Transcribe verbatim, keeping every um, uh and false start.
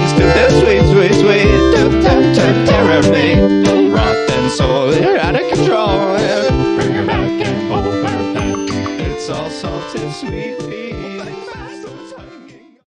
wants to dance, sweet, sweet, sweet, tap, tap, tap, terror me, rotten and soul, you're out of control, bring her back and hold her back, it's all salted sweet,